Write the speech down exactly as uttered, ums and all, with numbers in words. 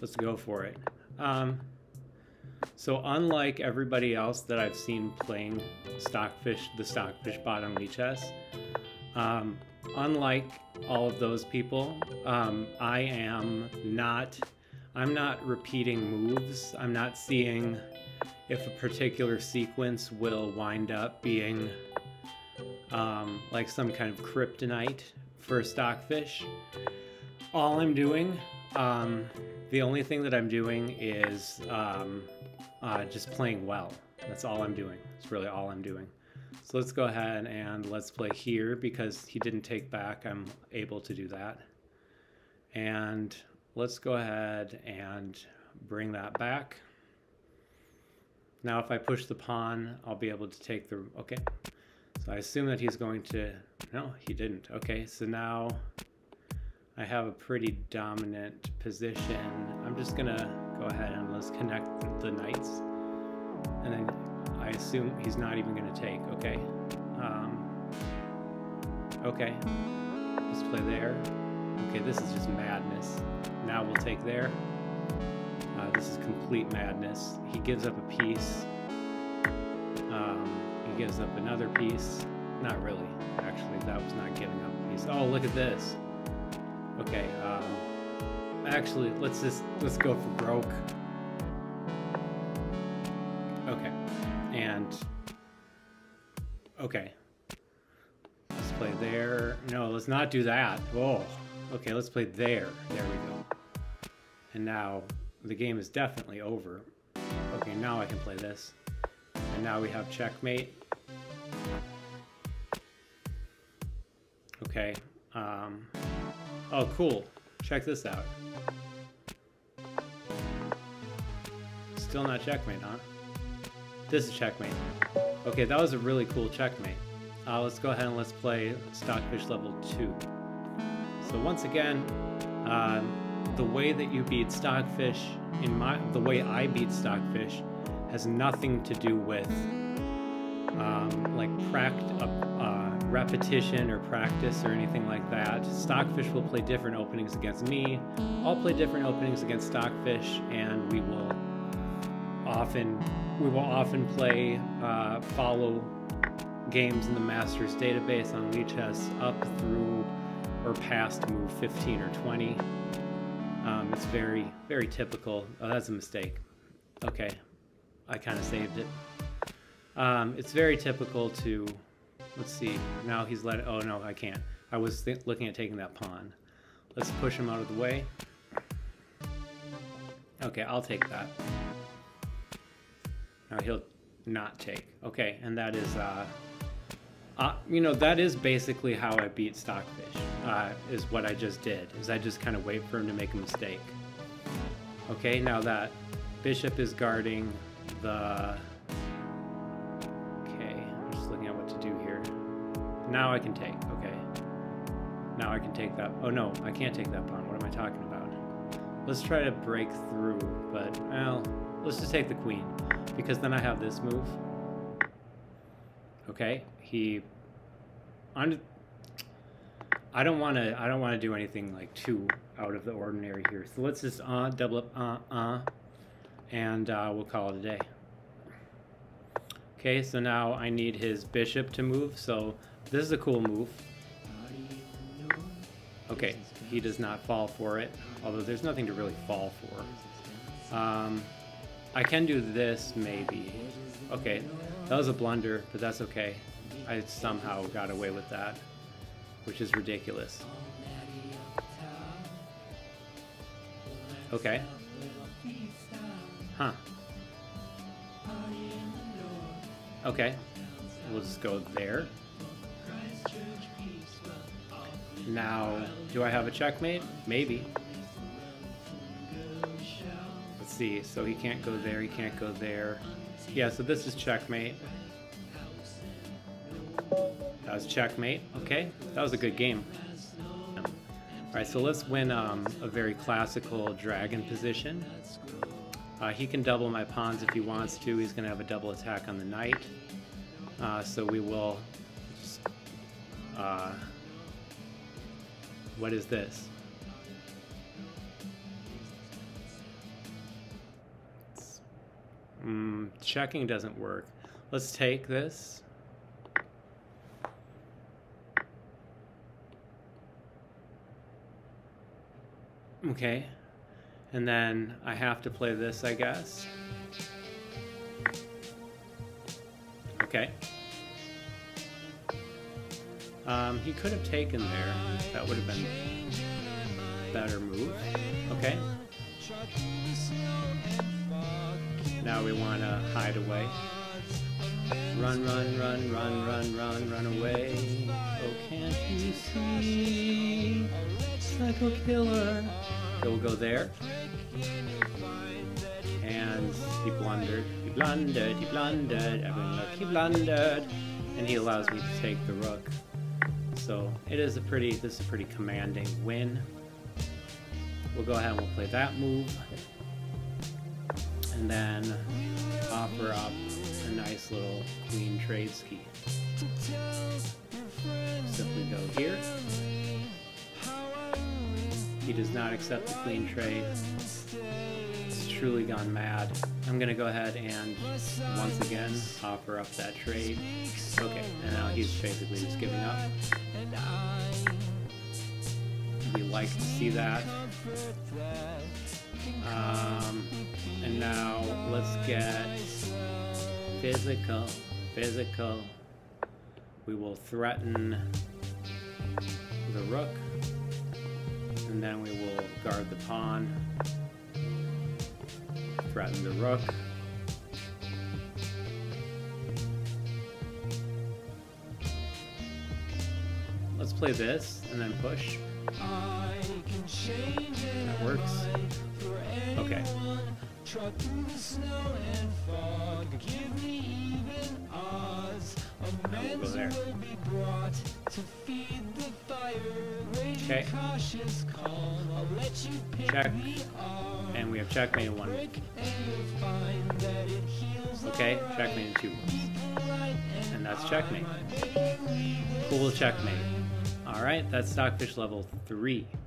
Let's go for it. Um, so unlike everybody else that I've seen playing Stockfish, the Stockfish bottom Lichess, um, unlike all of those people, um, I am not, I'm not repeating moves. I'm not seeing if a particular sequence will wind up being um, like some kind of kryptonite for Stockfish. All I'm doing, um, the only thing that I'm doing is um, uh, just playing well. That's all I'm doing. It's really all I'm doing. So let's go ahead and let's play here because he didn't take back. I'm able to do that. And let's go ahead and bring that back. Now if I push the pawn, I'll be able to take the, okay. So I assume that he's going to, no, he didn't. Okay, so now I have a pretty dominant position. I'm just gonna go ahead and let's connect the knights. And then I assume he's not even gonna take, okay. Um, okay, let's play there. Okay, this is just madness. Now we'll take there. Uh, this is complete madness. He gives up a piece. Um, he gives up another piece. Not really, actually. That was not giving up a piece. Oh, look at this. Okay. Um, actually, let's just let's go for broke. Okay. And okay. Let's play there. No, let's not do that. Oh. Okay. Let's play there. There we go. And now. The game is definitely over. Okay, now I can play this. And now we have checkmate. Okay. Um, oh, cool. Check this out. Still not checkmate, huh? This is checkmate. Okay, that was a really cool checkmate. Uh, let's go ahead and let's play Stockfish level two. So once again, uh, the way that you beat Stockfish, in my the way I beat Stockfish, has nothing to do with um, like pract uh, repetition or practice or anything like that. Stockfish will play different openings against me. I'll play different openings against Stockfish, and we will often we will often play uh, follow games in the Masters database on Lichess up through or past move fifteen or twenty. Um, it's very, very typical. Oh, that's a mistake. Okay, I kind of saved it. Um, it's very typical to, let's see, now he's let, oh no, I can't. I was th looking at taking that pawn. Let's push him out of the way. Okay, I'll take that. Now he'll not take. Okay, and that is, uh, uh, you know, that is basically how I beat Stockfish. Uh, is what I just did, is I just kind of wait for him to make a mistake. Okay, now that bishop is guarding the... Okay, I'm just looking at what to do here. Now I can take, okay. Now I can take that... Oh no, I can't take that pawn. What am I talking about? Let's try to break through, but, well, let's just take the queen, because then I have this move. Okay, he... I'm... I don't want to. I don't want to do anything like too out of the ordinary here. So let's just uh, double up, uh, uh, and uh, we'll call it a day. Okay. So now I need his bishop to move. So this is a cool move. Okay. He does not fall for it. Although there's nothing to really fall for. Um, I can do this maybe. Okay. That was a blunder, but that's okay. I somehow got away with that. Which is ridiculous. Okay. Huh. Okay. We'll just go there. Now, do I have a checkmate? Maybe. Let's see. So he can't go there, he can't go there. Yeah, so this is checkmate. That was checkmate. Okay, that was a good game. All right, so let's win um, a very classical dragon position. Uh, he can double my pawns if he wants to. He's going to have a double attack on the knight. Uh, so we will just... Uh, what is this? Mm, checking doesn't work. Let's take this. Okay. And then I have to play this, I guess. Okay. Um, he could have taken there. That would have been a better move. Okay. Now we want to hide away. Run, run, run, run, run, run, run away. Oh, can't you see? Psycho killer. So we'll go there. And he blundered. He blundered. He blundered. Everyone look. He blundered. And he allows me to take the rook. So it is a pretty. This is a pretty commanding win. We'll go ahead and we'll play that move. And then offer up a nice little queen trade ski. Simply go here. He does not accept the queen trade. It's truly gone mad. I'm gonna go ahead and once again offer up that trade. Okay, and now he's basically just giving up. We like to see that. Um, and now let's get physical, physical. We will threaten the rook, and then we will guard the pawn, threaten the rook. Let's play this, and then push. That works. Okay. Now we'll go there. Okay. Check. And we have checkmate in one. Okay, checkmate in two. And that's checkmate. Cool checkmate. Alright, that's Stockfish level three.